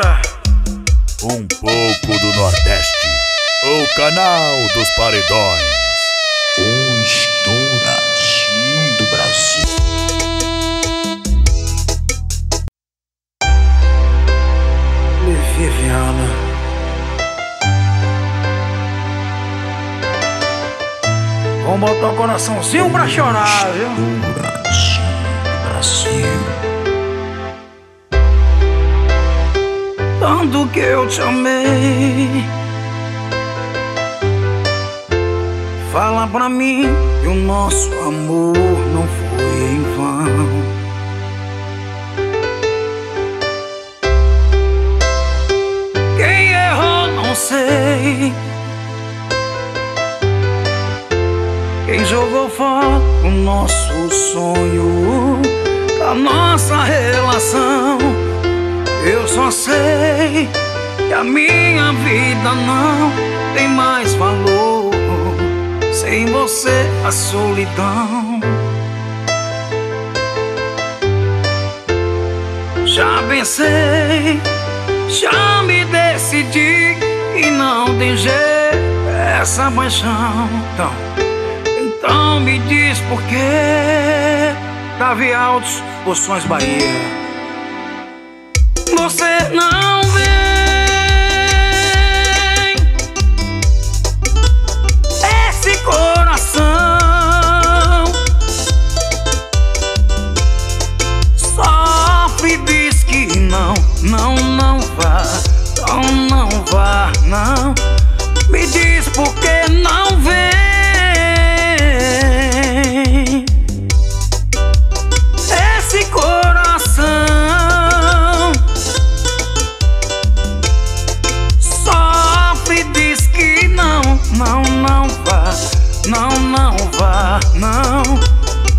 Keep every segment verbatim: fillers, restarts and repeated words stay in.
agora um pouco do Nordeste, o canal dos paredões, o estouradinho do Brasil. Viviana, vamos botar o coraçãozinho pra chorar, viu? Brasil. Tanto que eu te amei, fala pra mim que o nosso amor não foi em vão. Sei quem jogou fora o nosso sonho, a nossa relação. Eu só sei que a minha vida não tem mais valor. Sem você, a solidão. Já pensei, já me decidi. E não tem jeito essa paixão. Então, então me diz por quê, Davi Alves, Poções Bahia. Você não vem, esse coração sofre, diz que não, não, não vá. Então não vá, não. Me diz por que não vem esse coração. Sofre, diz que não, não, não vá. Não, não vá, não.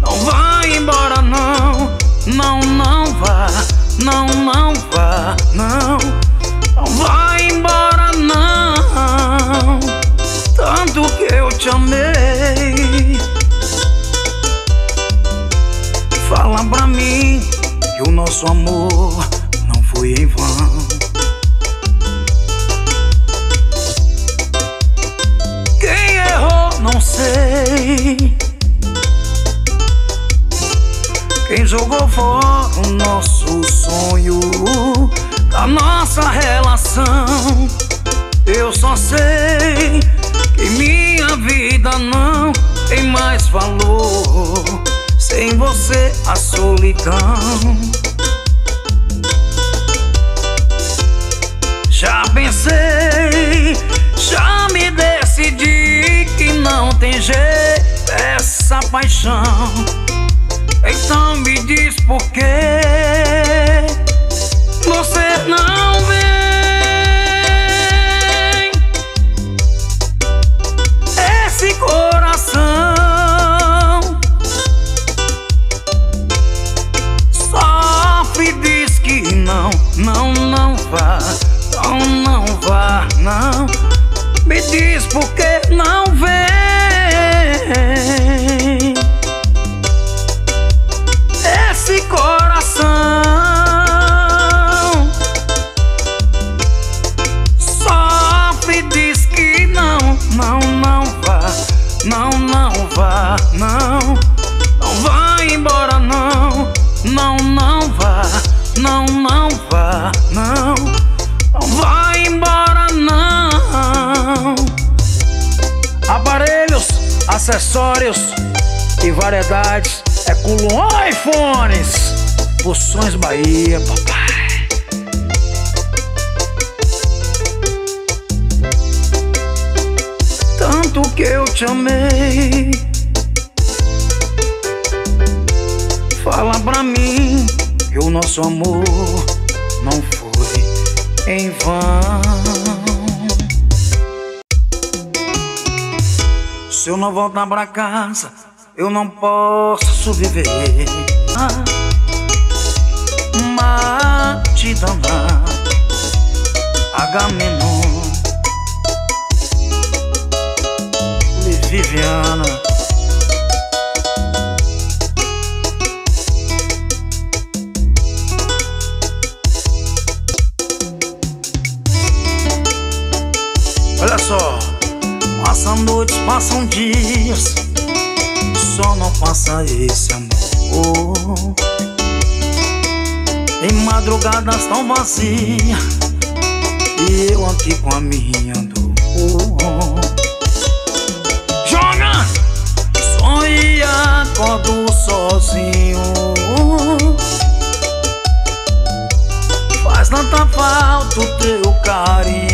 Não vá embora, não. Não, não vá. Não, não vá, não. Não vai embora, não. Tanto que eu te amei, fala pra mim que o nosso amor não foi em vão. Quem errou, não sei. Quem jogou fora o nosso sonho, da nossa relação. Eu só sei que minha vida não tem mais valor. Sem você, a solidão. Já pensei, já me decidi que não tem jeito essa paixão. Então me diz por quê você não vem esse coração. Sofre, diz que não, não, não vá. Não, não vá, não. Me diz por que não vem esse coração. Não, não vá, não. Não vá embora, não. Não, não vá. Não, não vá, não. Não vá embora, não. Aparelhos, acessórios e variedades é com Luan e Fones. Poções Bahia, papai. Tanto que eu te amei, fala pra mim que o nosso amor não foi em vão. Se eu não voltar pra casa, eu não posso viver. Matidana Agamenon, Viviana. só. Passam noites, passam dias, só não passa esse amor. Tem madrugadas tão vazias, e eu aqui com a minha dor. Joga! Sonho acordo sozinho. Faz tanta falta o teu carinho.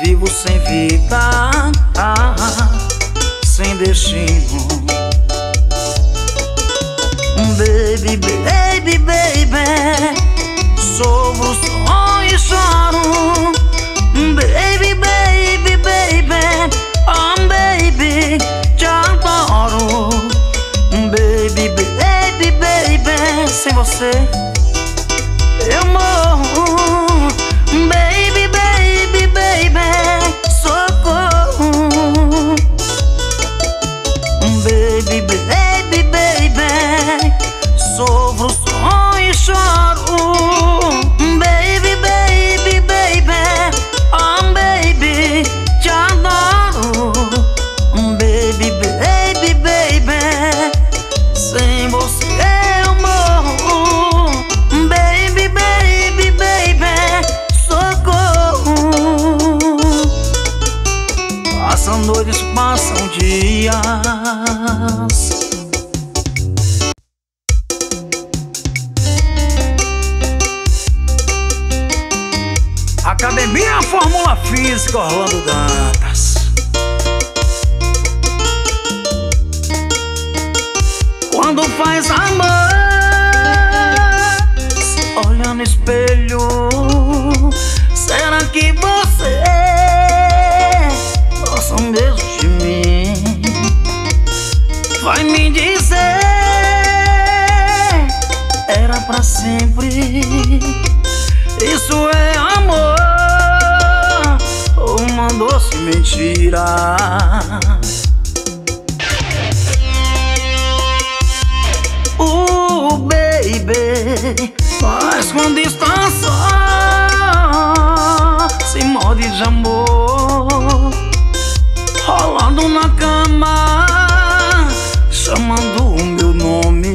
Vivo sem vida, sem destino. Baby, baby, baby, sofro só e choro. Baby, baby, baby, oh baby, te adoro. Baby, baby, baby, sem você eu morro. Baby, baby, baby, socorro. Baby, baby, baby, sofro, sonho e choro. Baby, baby, baby, oh baby, te adoro. Baby, baby, baby, sem você eu morro. Baby, baby, baby, socorro. Passam noites, passam dias, Academia Fórmula Física Orlando Dantas. Quando faz amor, olha no espelho, será que você gosta mesmo de mim? Vai me dizer, era pra sempre. Isso é amor ou uma doce mentira? Oh baby, mas quando está só se morde de amor. Rolando na cama, chamando o meu nome.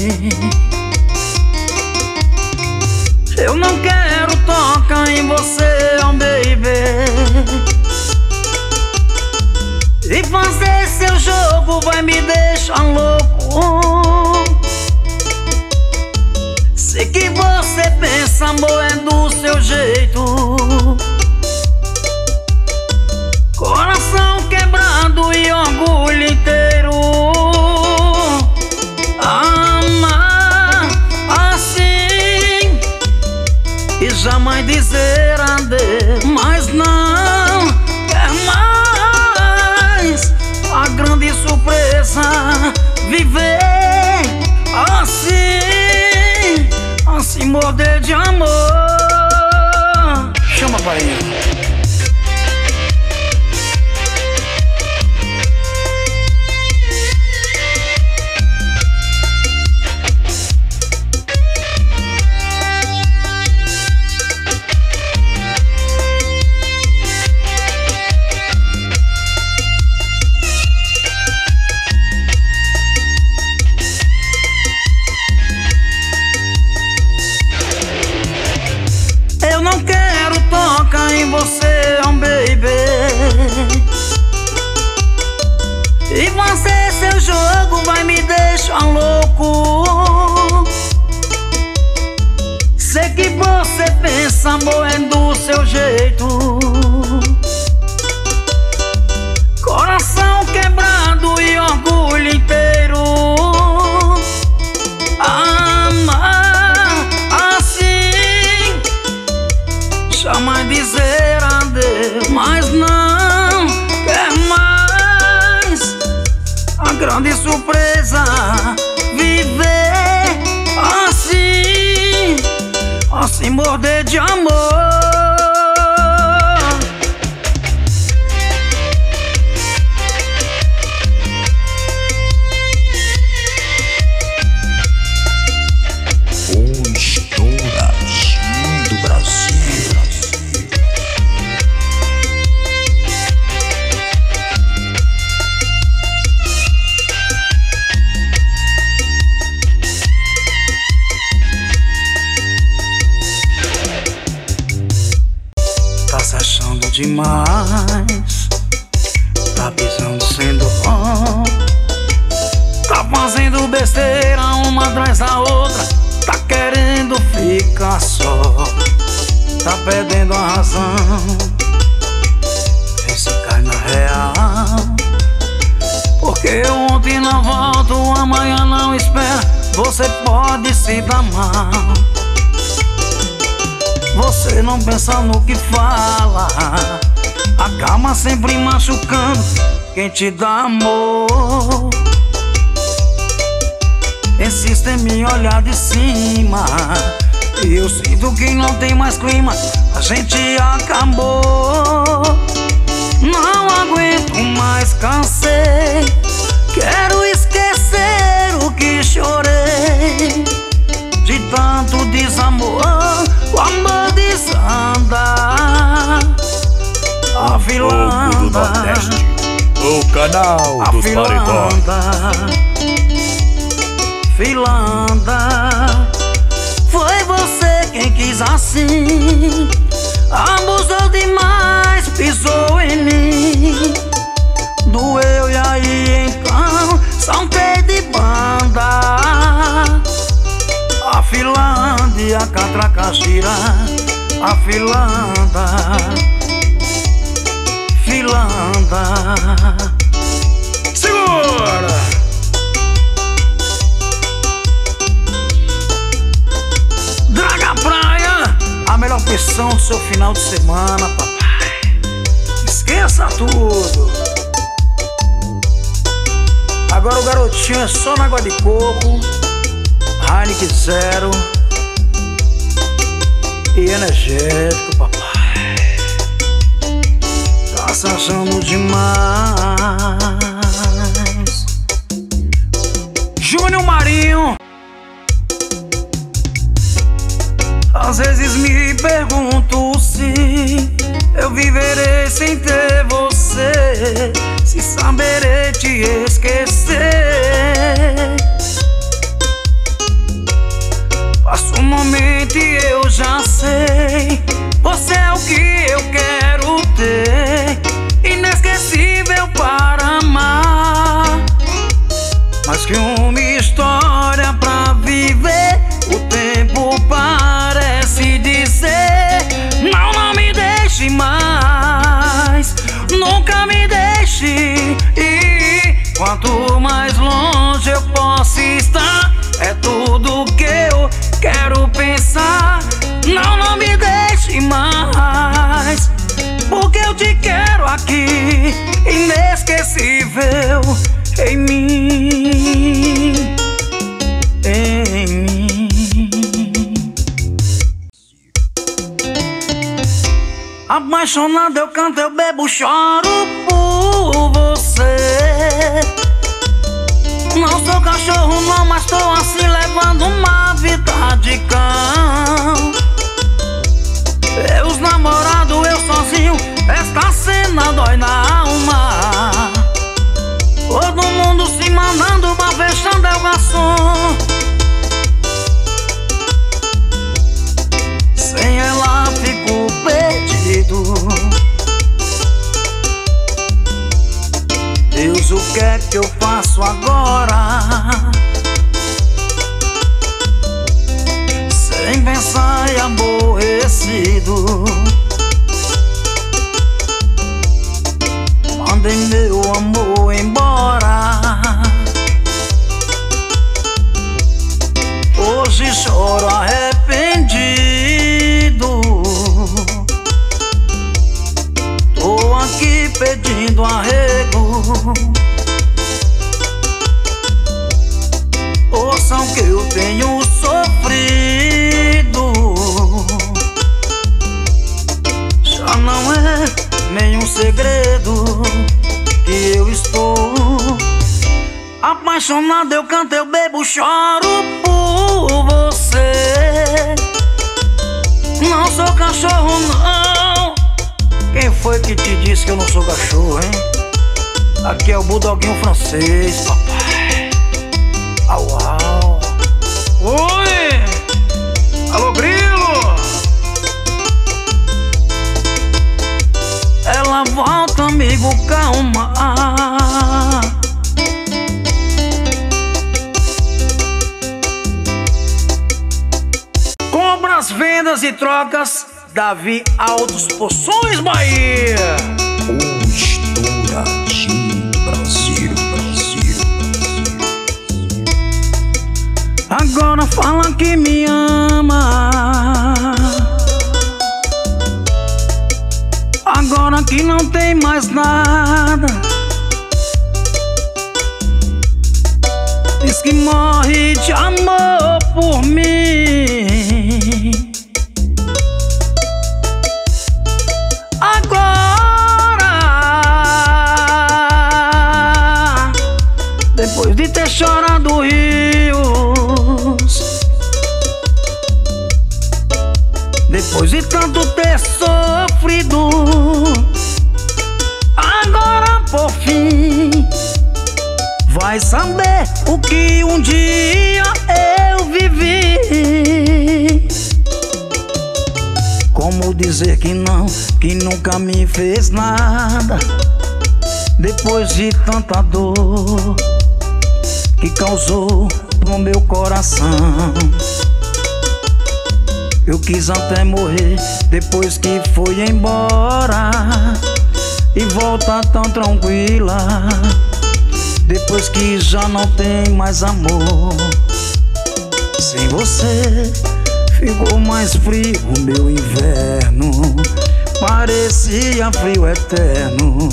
Eu não quero toca em você, oh baby, e fazer seu jogo vai me deixar louco. Sei que você pensa, amor, é do seu jeito. Coração quebrado e orgulho inteiro. Jamais dizer adeus, mas não é mais a grande surpresa viver assim, assim morder de amor. Chama a Bahia. Você é um baby, e fazer seu jogo vai me deixar louco. Sei que você pensa, amor, é do seu jeito. Coração quebrado e orgulho inteiro. Amar assim, jamais dizer mas não quer mais a grande surpresa viver assim, assim morder de amor. Pois todas do Brasil. demais. Tá pisando sendo on, tá fazendo besteira uma atrás da outra. Tá querendo ficar só, tá perdendo a razão. Vê se cai na real, porque ontem não volto, amanhã não espera. Você pode se dar mal, você não pensa no que fala. Acaba sempre machucando quem te dá amor. Insiste em me olhar de cima, e eu sinto que não tem mais clima. A gente acabou. Não aguento mais, cansei. Quero esquecer o que chorei de tanto desamor. O amor desanda, a vilã do Nordeste, o canal dos paredões. Vilanda, foi você quem quis assim. Abusou demais, pisou em mim. Doeu e aí então saltei de banda. A Finlândia, a catraca gira, a Finlândia. Vilanda, segura! Draga Praia, a melhor opção do seu final de semana, papai. Esqueça tudo. Agora o garotinho é só na água de coco, Heineken Zero e energético, papai. Se achando demais. Júnior Marinho. Às vezes me pergunto se eu viverei sem ter você, se saberei te esquecer. Passa um momento e eu já sei, você é o que eu quero ter, inesquecível para amar. Mais que uma história pra viver, o tempo parece dizer: não, não me deixe mais, nunca me deixe ir. Quanto mais longe eu posso estar, é tudo que eu quero pensar. Não, não me deixe mais, porque eu te quero aqui, inesquecível em mim, em mim. Apaixonado eu canto, eu bebo, choro por você. Não sou cachorro não, mas tô assim levando uma vida de cão. Meus namorados, eu sozinho, esta cena dói na alma. Todo mundo se mandando, mas fechando é o garçom. Sem ela fico perdido. Deus, o que é que eu faço agora? Sem pensar e aborrecido, mandei meu amor embora. Hoje choro arrependido. Tô aqui pedindo arrego. Ouçam que eu tenho sofrido. Já não é nenhum segredo que eu estou apaixonado, eu canto, eu bebo, choro por você. Não sou cachorro não. Quem foi que te disse que eu não sou cachorro, hein? Aqui é o bulldoguinho francês, papai. Au, au. Oi! Alô, Grilo! das vendas e trocas, Davi Alves, Poções Bahia. Postura de Brasil, Brasil, Brasil. Agora fala que me ama. Agora que não tem mais nada. Diz que morre de amor por mim. Agora, depois de ter chorado rios, depois de tanto ter sofrido, agora por fim vai saber o que um dia eu vivi. Como dizer que não, que nunca me fez nada, depois de tanta dor que causou no meu coração. Eu quis até morrer depois que foi embora, e volta tão tranquila depois que já não tem mais amor. Sem você ficou mais frio o meu inverno, parecia frio eterno.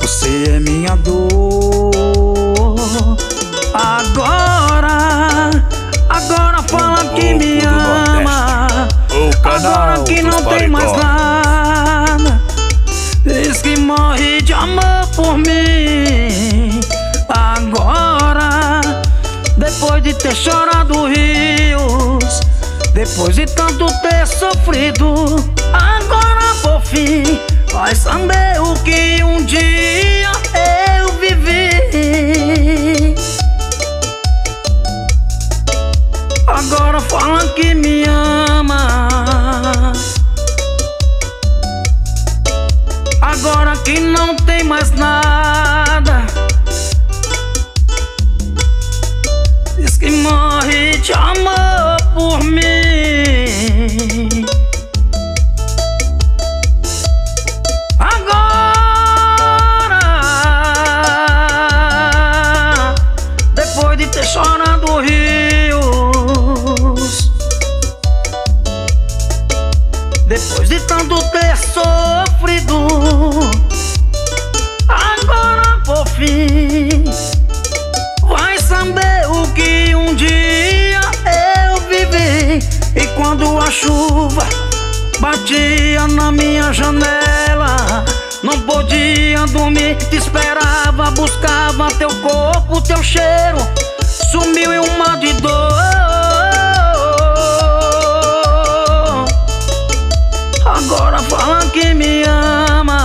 Você é minha dor. Agora, agora fala que me ama. Agora que não tem mais nada. Diz que morre de amor por mim. Agora, depois de ter chorado rios, depois de tanto ter sofrido, agora por fim vai saber o que um dia eu vivi. Agora fala que me ama. Agora que não tem mais nada. Diz que morre de amor por mim. Agora, depois de ter chorado rios, depois de tanto ter sofrido, agora por fim vai saber o que um dia eu vivi. E quando a chuva batia na minha janela, não podia dormir, te esperava, buscava teu corpo, teu cheiro, sumiu em um mar de dor. Agora fala que me ama.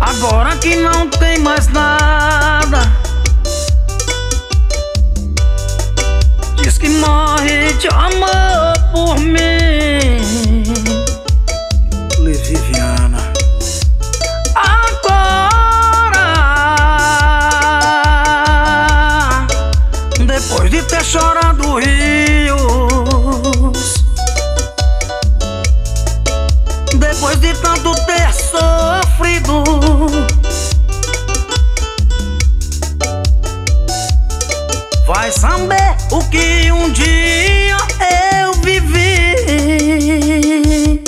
Agora que não tem mais nada. Diz que morre de amor por mim. Levy Vianna. Agora, depois de ter chorado rios, depois de tanto ter sofrido, vai saber o que um dia eu vivi.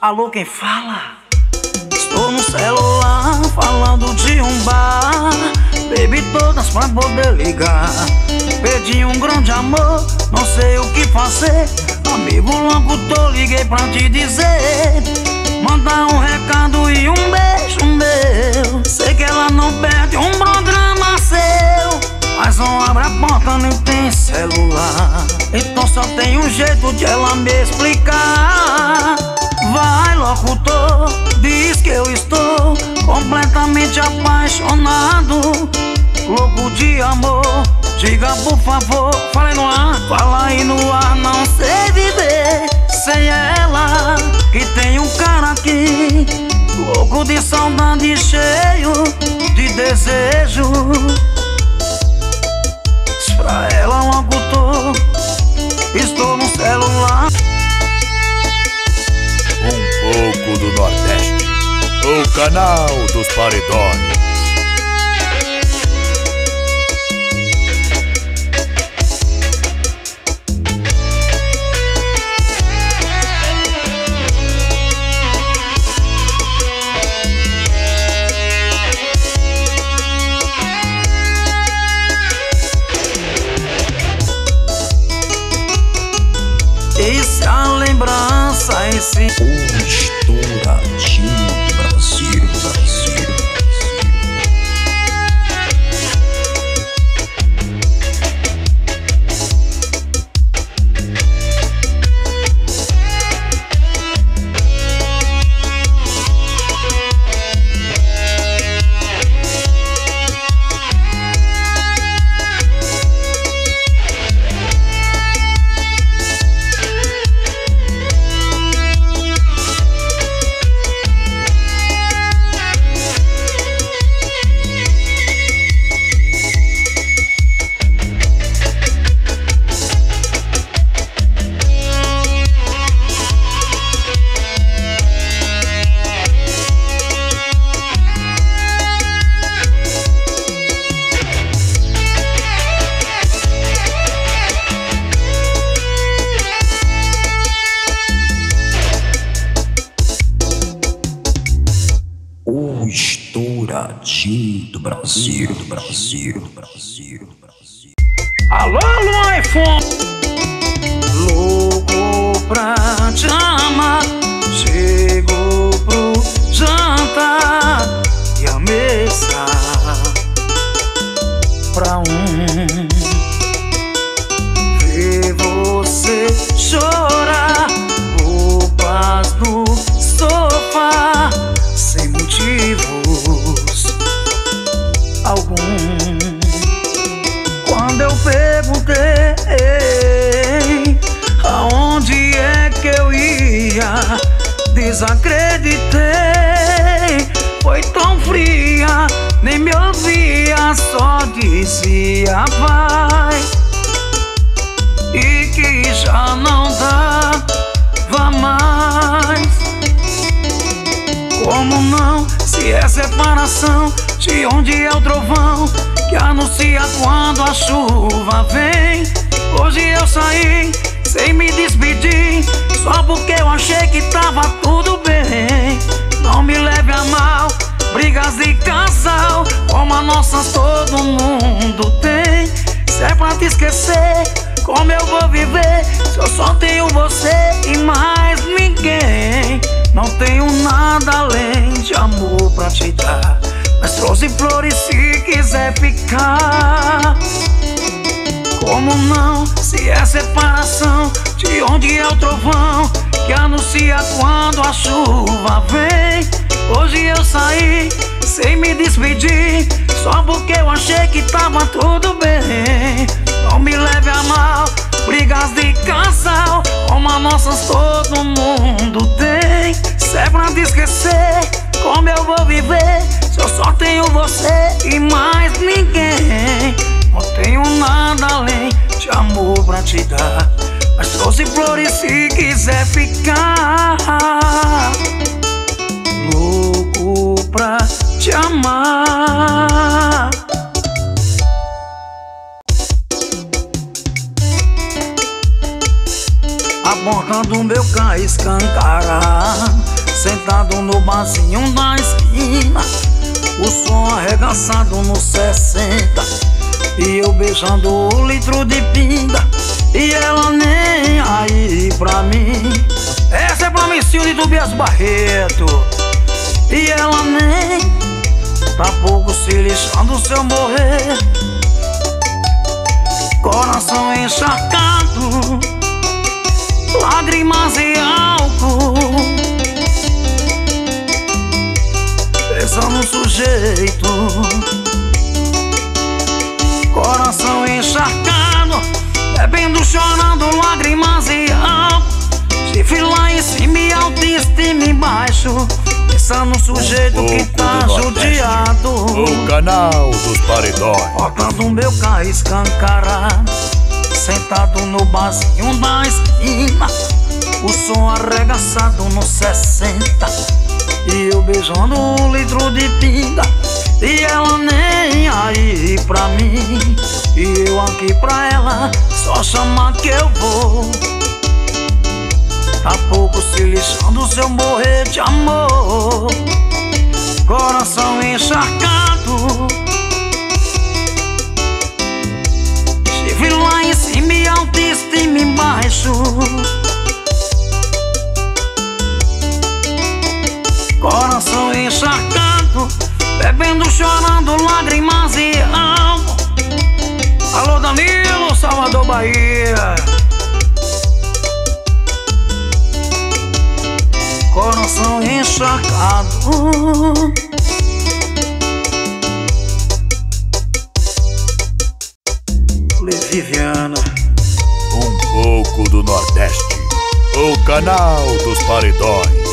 Alô, quem fala? Estou no celular falando de um bar. Bebi todas pra poder ligar. Perdi um grande amor, não sei o que fazer. Amigo locutor, liguei pra te dizer, mandar um recado e um beijo meu. Sei que ela não perde um programa seu, mas não abre a porta, nem tem celular. Então só tem um jeito de ela me explicar. Vai, locutor, diz que eu estou completamente apaixonado, louco de amor. Diga por favor, fala aí no ar, fala aí no ar. Não sei viver sem ela, que tem um cara aqui louco de saudade, cheio de desejo. canal dos paredões. Sim. O restaurantinho do Brasil, Brasil, do Brasil, do Brasil, do Brasil, do Brasil. Alô, alô, iPhone! Louco pra te amar, chegou pro jantar e a mesa pra um. Ver você chorar, roupas no sofá, sem motivo algum. Quando eu perguntei aonde é que eu ia, desacreditei, foi tão fria, nem me ouvia, só dizia vai, e que já não dava mais. Como não, se é separação, de onde é o trovão que anuncia quando a chuva vem? Hoje eu saí sem me despedir, só porque eu achei que tava tudo bem. Não me leve a mal, brigas de casal como a nossa todo mundo tem. Se é pra te esquecer, como eu vou viver se eu só tenho você e mais ninguém? Não tenho nada além de amor pra te dar, mas trouxe flores se quiser ficar. Como não, se é separação, de onde é o trovão que anuncia quando a chuva vem? Hoje eu saí sem me despedir, só porque eu achei que tava tudo bem. Não me leve a mal, brigas de casal como a nossa todo mundo tem. Se é pra te esquecer, como eu vou viver se eu só tenho você e mais ninguém? Não tenho nada além de amor pra te dar, mas trouxe flores se quiser ficar. Louco pra te amar. A boca do meu cai escancara, sentado no barzinho da esquina, o som arregaçado nos sessenta, e eu beijando o litro de pinga, e ela nem aí pra mim. Essa é pra Missil de Tubias Barreto. E ela nem, tá pouco se lixando se eu morrer. Coração encharcado, lágrimas e álcool, pensando no sujeito. Coração encharcado, bebendo, chorando, lágrimas e álcool. Chifre lá em cima e autoestima embaixo, pensando no sujeito um que tá judiado. O canal dos paredões. Botando meu carro escancarado, sentado no barzinho da esquina, o som arregaçado nos sessenta, e eu beijando um litro de pinga, e ela nem aí pra mim, e eu aqui pra ela, só chamar que eu vou. Tá pouco se lixando se eu morrer de amor. Coração encharcado, estive lá em cima e autoestima embaixo. Coração encharcado, bebendo, chorando, lágrimas e alma. Alô Danilo, Salvador, Bahia. Coração encharcado. Levy Vianna. Um pouco do Nordeste, o canal dos paredões.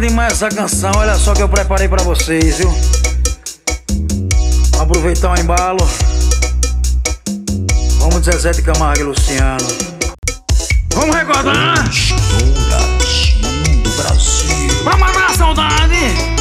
Demais essa canção, olha só que eu preparei pra vocês, viu? Vamos aproveitar o embalo. Vamos de Zé de Camargue Luciano. Vamos recordar? Do Brasil. Vamos matar a saudade.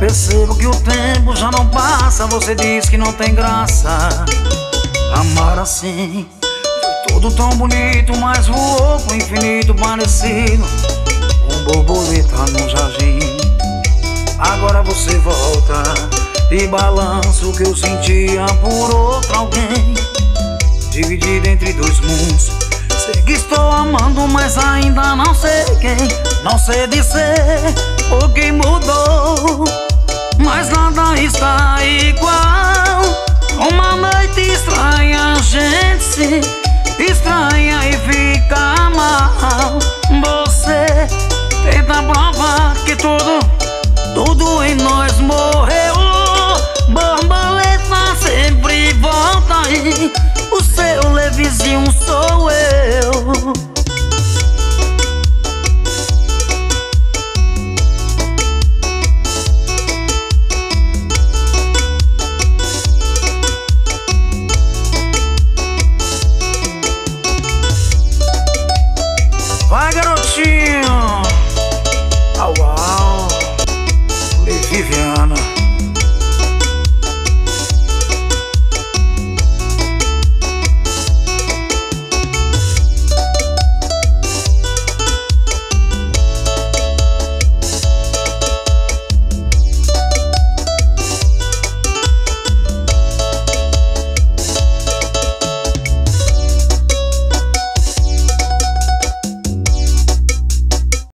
Percebo que o tempo já não passa. Você diz que não tem graça amar assim. Foi tudo tão bonito, mas voou pro infinito, parecido um borboleta num jardim. Agora você volta e balança o que eu sentia por outro alguém. Dividido entre dois mundos, sei que estou amando, mas ainda não sei quem. Não sei dizer o que mudou, mas nada está igual.